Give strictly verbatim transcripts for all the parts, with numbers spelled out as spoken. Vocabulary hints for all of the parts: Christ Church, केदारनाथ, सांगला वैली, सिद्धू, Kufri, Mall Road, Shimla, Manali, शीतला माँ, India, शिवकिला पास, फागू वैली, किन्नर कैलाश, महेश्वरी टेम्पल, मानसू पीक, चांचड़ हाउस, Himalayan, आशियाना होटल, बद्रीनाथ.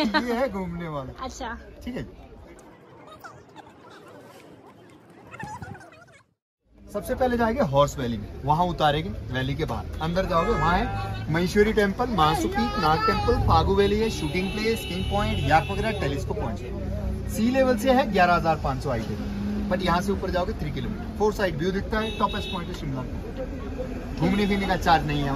ये है घूमने वाला। अच्छा ठीक है। सबसे पहले जाएंगे हॉर्स वैली में, वहाँ उतारेंगे वैली के बाहर। अंदर जाओगे वहाँ है महेश्वरी टेम्पल, मानसू पीक, Nag temple, फागू वैली है, shooting place, king point, yak वगैरह, टेलीस्को पॉइंट। सी लेवल से है ग्यारह हज़ार पाँच सौ आईटी, बट यहाँ से ऊपर जाओगे three kilometer four side view दिखता है। टॉपेस्ट पॉइंट है शिमला का। घूमने फिरने का चार्ज नहीं है,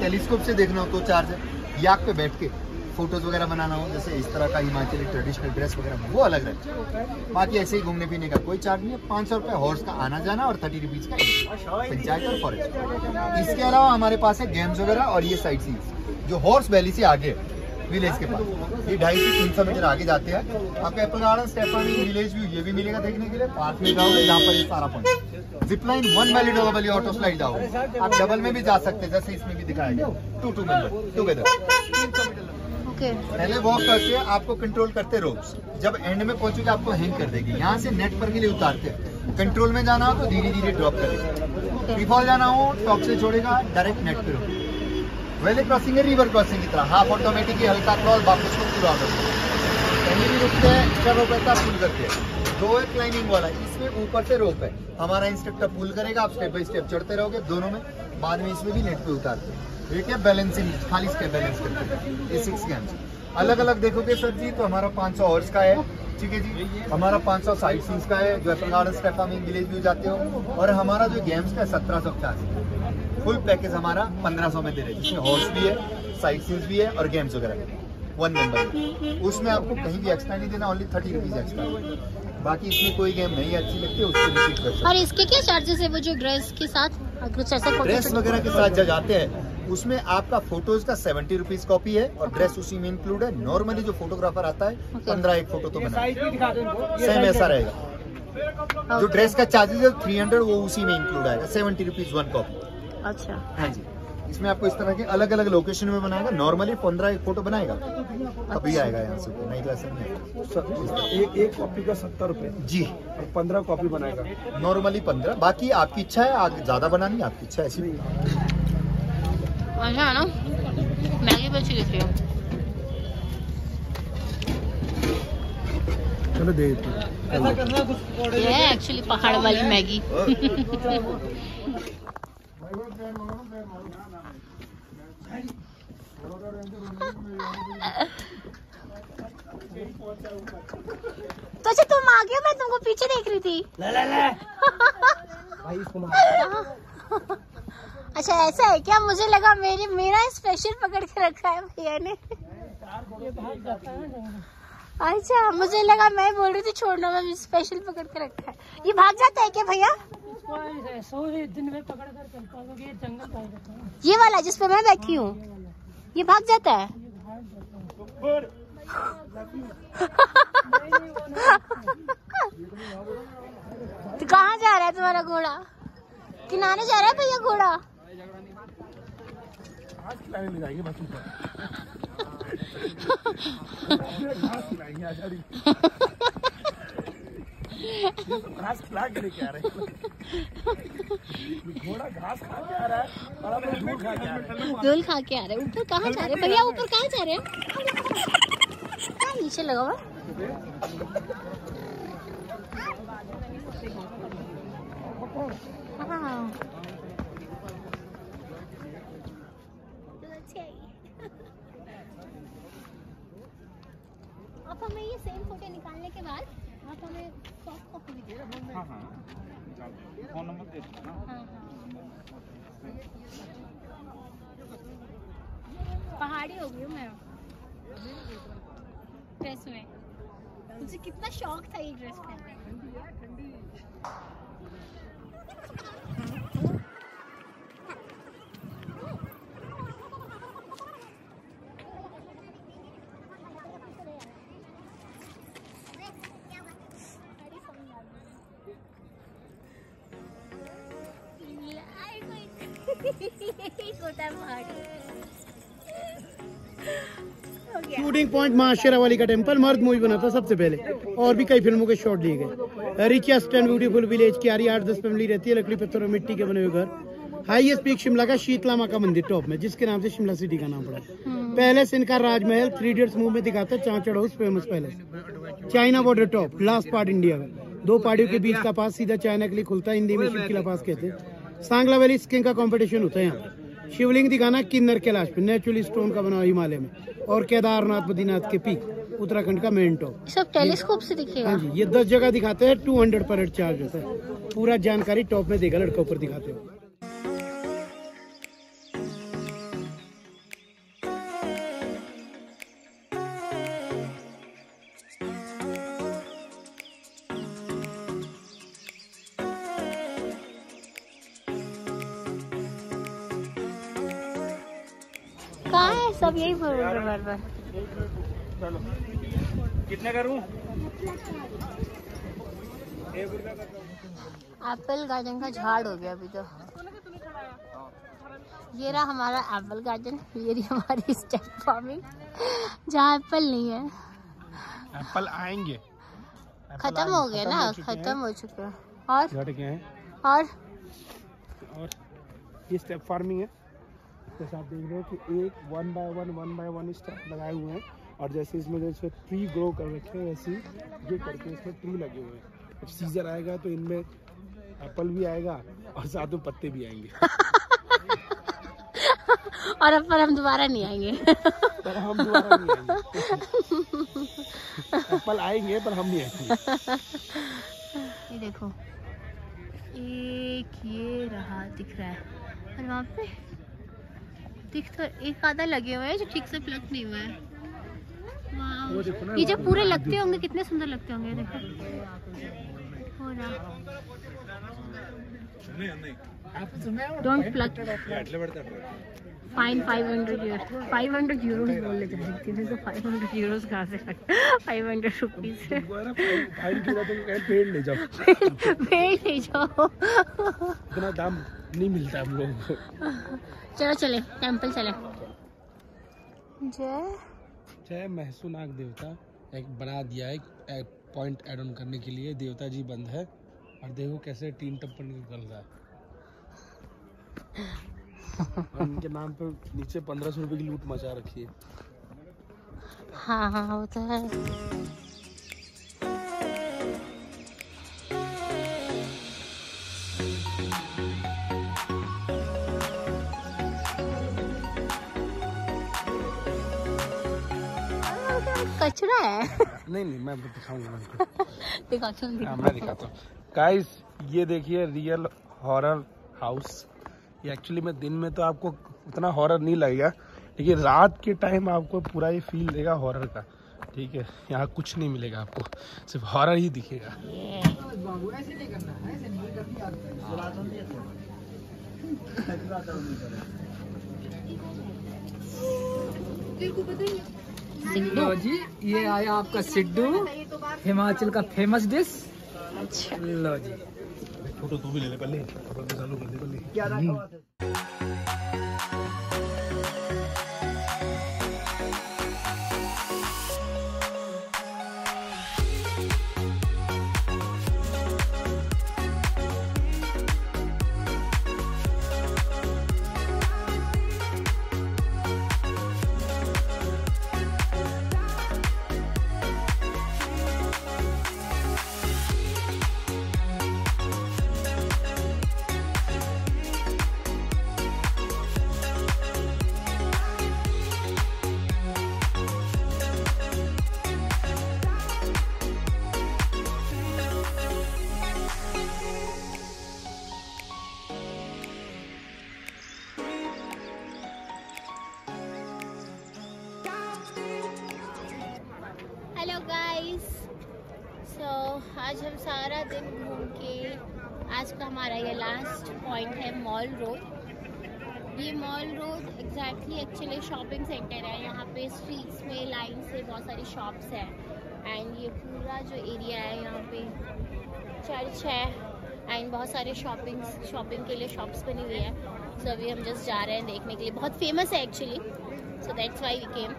टेलीस्कोप से देखना हो तो चार्ज है। याक पे बैठ के फोटोज वगैरह बनाना हो, जैसे इस तरह का हिमाचली ट्रेडिशनल ड्रेस वगैरह, वो अलग रहता है। बाकी ऐसे ही घूमने पीने का कोई चार्ज नहीं है। पाँच सौ रुपये हॉर्स का आना जाना और थर्टी रुपीज़ का पंचायत और फॉरेस्ट। इसके अलावा हमारे पास है गेम्स वगैरह और ये साइट सीन्स जो हॉर्स वैली से आगे विलेज के पास, ये ढाई से तीन सौ मीटर आगे जाते हैं। आपको apple garden, Stephanie, village view ये भी मिलेगा देखने के लिए। पार्क में जाओगे जहाँ पर ये सारा पॉइंट, जिप लाइन वन वाली, डबल वाली, ऑटो स्लाइड जाओगे। आप डबल में भी जा सकते हैं, जैसे इसमें भी दिखाया गया, टू टू मेंबर टूगेदर तीन सौ मीटर। पहले वॉक करके आपको कंट्रोल करते रोप्स, जब एंड में पहुंचोगे आपको हैंग कर देगी। यहाँ से नेट पर के लिए उतारते हैं। कंट्रोल में जाना हो तो धीरे धीरे ड्रॉप करेगा, रिफॉल जाना हो टॉप से छोड़ेगा, डायरेक्ट नेट पर होगा। वैली क्रॉसिंग है रिवर क्रॉसिंग की तरह, हाफ ऑटोमेटिक हल्का क्रॉल, वापस को पूरा होगा। कहीं भी रुकते हैं क्या रोप है, पुल करते हैं। दो है क्लाइंबिंग वाला, इसमें ऊपर से रोप है, हमारा इंस्ट्रक्टर पुल करेगा, आप स्टेप बाई स्टेप चढ़ते रहोगे दोनों में। बाद में इसमें भी नेट पर उतारते हैं। ये क्या बैलेंसिंग, खाली स्टेप बैलेंस करते हैं। ये सिक्स गेम्स अलग अलग देखोगे सर जी तो हमारा पाँच सौ हॉर्स का है, ठीक है जी। हमारा पाँच सौ साइट सीन्स का है, जो apple garden, Stephanie, village view जाते हो। और हमारा जो गेम्स का है सत्रह सौ पचास, फुल पैकेज हमारा पंद्रह सौ में दे रहे हैं, जिसमें हॉर्स भी है, साइट सीन्स भी है और गेम्स वगैरह वन मेंबर। उसमें आपको कहीं भी एक्स्ट्रा नहीं देना, ओनली थर्टी रुपीज़ एक्स्ट्रा। बाकी इसमें कोई गेम नहीं अच्छी लगती है उसको। और इसके क्या चार्जेस है? वो जो ड्रेस के साथ, ड्रेस वगैरह के साथ जो जाते हैं उसमें आपका फोटोज का सेवेंटी रुपीज कॉपी है और ड्रेस उसी में इंक्लूड है। नॉर्मली जो फोटोग्राफर आता है पंद्रह एक फोटो तो बना, सेम ऐसा रहेगा। जो ड्रेस का चार्जेस है थ्री हंड्रेड वो उसी में इंक्लूड आएगा, सेवेंटी रुपीज वन कॉपी। अच्छा हाँ जी। इसमें आपको इस तरह के अलग अलग लोकेशन में बनाएगा, नॉर्मली पंद्रह एक फोटो बनाएगा तभी आएगा यहाँ से, नहीं तो ऐसा नहीं। एक एक कॉपी का सत्तर रुपये जी, पंद्रह कॉपी बनाएगा नॉर्मली पंद्रह। बाकी आपकी इच्छा है, आप ज्यादा बनानी आपकी इच्छा, ऐसी नहीं। अच्छा है ना, मैगी बची रहती है। चलो देखते हैं। ये एक्चुअली पहाड़ वाली मैगी। तो अच्छा तुम आ गए, मैं तुमको पीछे देख रही थी। ले ले ले। भाई इसको अच्छा ऐसा है क्या? मुझे लगा मेरे मेरा स्पेशल पकड़ के रखा है भैया ने। अच्छा मुझे लगा, मैं बोल रही थी छोड़ना, मैं स्पेशल पकड़ के रखा है। ये भाग जाता है क्या भैया? दिन में पकड़ कर चलता है क्योंकि ये जंगल, ये वाला जिसपे मैं बैठी हूँ, ये भाग जाता है। तो कहाँ जा रहा है तुम्हारा घोड़ा? किनारे जा रहा है भैया घोड़ा। घास खिला के लेके आ रहे हैं, घोड़ा घास खा के आ रहा है, धूल खा के आ रहा है, धूल खा के आ रहा है। ऊपर कहाँ जा रहे हैं भैया? ऊपर कहाँ जा रहे हैं? नीचे लगा हुआ। अब हमें ये सेम फोटो निकालने के बाद आप हमें सॉफ्ट कॉपी दे दो। हाँ हाँ, फोन नंबर दे दो ना। हाँ हाँ, पहाड़ी हो गई हूँ मैं ड्रेस में। मुझे कितना शौक था ये ड्रेस पहनने का। शूटिंग पॉइंट माँ शेरा वाली का टेम्पल मर्द मूवी बना था सबसे पहले, और भी कई फिल्मों के शॉट लिए गए। रिचेस्ट एंड ब्यूटीफुल विलेज, क्यारी आठ दस फैमिली रहती है, लकड़ी पत्थर और मिट्टी के बने हुए घर। हाईएस्ट पीक शिमला का शीतला माँ का मंदिर टॉप में, जिसके नाम से शिमला सिटी का नाम पड़ा। पैलेस इनका राजमहल थ्री इडियट्स मूव में दिखाता है, चांचड़ हाउस famous palace, China border top, last part India में, दो पहाड़ियों के बीच का पास सीधा चाइना के लिए खुलता है, हिंदी में शिवकिला पास कहते हैं। सांगला वैली स्कीइंग का कॉम्पिटिशन होता है यहाँ। शिवलिंग दिखाना किन्नर कैलाश पे, नेचुरली स्टोन का बना हुआ हिमालय में, और केदारनाथ बद्रीनाथ के पीक, उत्तराखंड का मेन टॉप, सब टेलीस्कोप से दिखेगा। हाँ जी, ये दस जगह दिखाते हैं, two hundred per head charge होता है, पूरा जानकारी टॉप में देगा लड़का ऊपर दिखाते हो। कहाँ है सब, यही बोल रहे बार बार। चलो कितने करूँ? एप्पल गार्डन का झाड़ हो गया अभी तो। ये रहा हमारा एप्पल गार्डन, ये रही हमारी स्टेप फार्मिंग जहाँ एप्पल नहीं है। एप्पल आएंगे, खत्म हो गया ना, खत्म हो चुके। और और और ये स्टेप फार्मिंग है, जैसे आप देख रहे हो कि एक one by one one by one step लगाए हुए हैं, और जैसे इसमें जैसे ट्री ग्रो कर रखे हैं वैसे ये करके इसमें ट्री लगे हुए हैं। अब सीजन आएगा तो इनमें एप्पल भी आएगा और साथ में पत्ते भी आएंगे और अब पर हम दोबारा नहीं आएंगे पर हम दोबारा नहीं आएंगे एप्पल आएंगे पर हम नहीं आएंगे। ये देखो एक ये रहा दिख रहा है, और वहाँ पे दिख तो एक आधा लगे हुए हैं जो ठीक से प्लग नहीं हुआ है। ये जब पूरे लगते होंगे कितने सुंदर लगते होंगे। देखो don't plug, fine five hundred euro, बोल लेते हैं तो फाइव हंड्रेड यूरो कहाँ से, फाइव हंड्रेड रुपीज। पेड़ ले जाओ, पेड़ ले जाओ, इतना दाम नहीं मिलता हम लोगों को। चलो चले टेंपल चले। जय जय महसू नाग देवता एक बना दिया है एक पॉइंट ऐड ऑन करने के लिए, देवता जी बंद है और देखो कैसे टीन टप्पन निकल रहा है और इनके नाम पे नीचे पंद्रह सौ रुपए की लूट मचा रखी है। हाँ हाँ होता है। कचरा है नहीं नहीं मैं दिखाऊंगा दिखाता हूँ दिखा। मैं दिखाता हूँ गाइस, ये देखिए रियल हॉरर हाउस। ये एक्चुअली में दिन में तो आपको उतना हॉरर नहीं लगेगा, लेकिन रात के टाइम आपको पूरा ये फील देगा हॉरर का। ठीक है, यहाँ कुछ नहीं मिलेगा आपको, सिर्फ हॉरर ही दिखेगा। सिद्धू जी, ये आया आपका सिद्धू, हिमाचल का फेमस डिश। अच्छा लो जी, फोटो तू भी ले ले पहले, चालू कर दे पहले। क्या आज हम सारा दिन घूम के, आज का हमारा ये लास्ट पॉइंट है मॉल रोड। ये mall road exactly actually shopping centre है। यहाँ पे स्ट्रीट्स में लाइन से बहुत सारी शॉप्स हैं, एंड ये पूरा जो एरिया है यहाँ पे चर्च है, एंड बहुत सारे शॉपिंग शॉपिंग के लिए शॉप्स बनी हुई है। सो so, अभी हम जस्ट जा रहे हैं देखने के लिए, बहुत फेमस है actually, so that's why we came.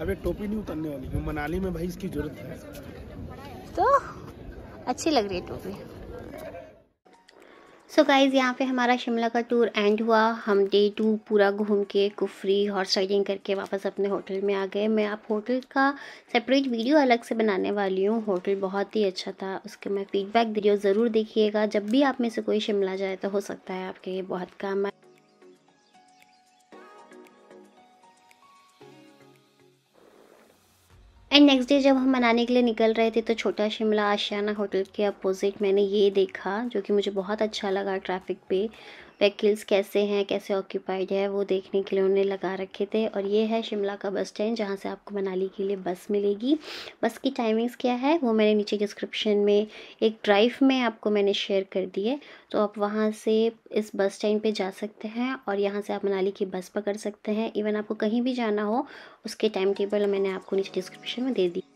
अबे टोपी नहीं उतारने वाली हूँ, मनाली में भाई इसकी जरूरत है। तो अच्छी लग रही है टोपी। सो गाइज़ यहाँ पे हमारा शिमला का टूर एंड हुआ। हम डे टू पूरा घूम के कुफरी हॉर्स राइडिंग करके वापस अपने होटल में आ गए। मैं आप होटल का सेपरेट वीडियो अलग से बनाने वाली हूँ। होटल बहुत ही अच्छा था, उसके मैं फीडबैक वीडियो ज़रूर देखिएगा। जब भी आप में से कोई शिमला जाए तो हो सकता है आपके ये बहुत काम आए। एंड नेक्स्ट डे जब हम मनाने के लिए निकल रहे थे तो छोटा शिमला आशियाना होटल के अपोजिट मैंने ये देखा, जो कि मुझे बहुत अच्छा लगा। ट्रैफिक पे व्हीकल्स कैसे हैं, कैसे ऑक्यूपाइड है, वो देखने के लिए उन्होंने लगा रखे थे। और ये है शिमला का बस स्टैंड, जहाँ से आपको मनाली के लिए बस मिलेगी। बस की टाइमिंग्स क्या है वो मैंने नीचे डिस्क्रिप्शन में एक ड्राइव में आपको मैंने शेयर कर दी है, तो आप वहाँ से इस बस स्टैंड पे जा सकते हैं और यहाँ से आप मनाली की बस पकड़ सकते हैं। इवन आपको कहीं भी जाना हो उसके टाइम टेबल मैंने आपको नीचे डिस्क्रिप्शन में दे दी।